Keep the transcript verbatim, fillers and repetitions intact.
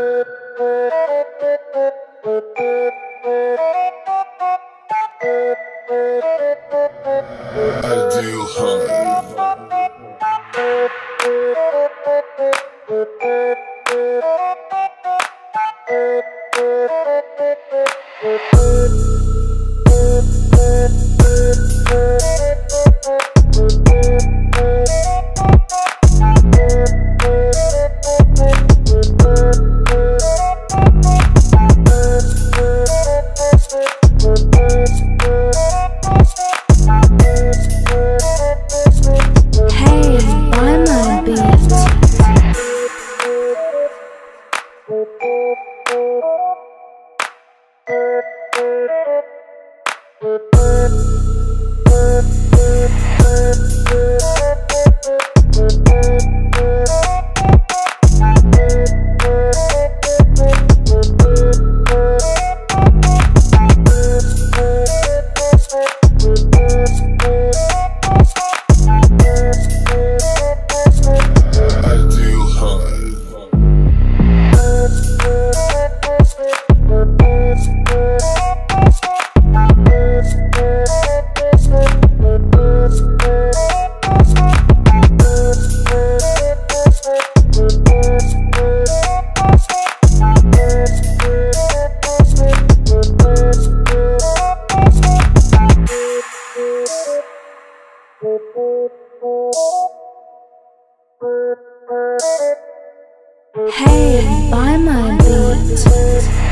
Ideal honey. Hey, buy my beat.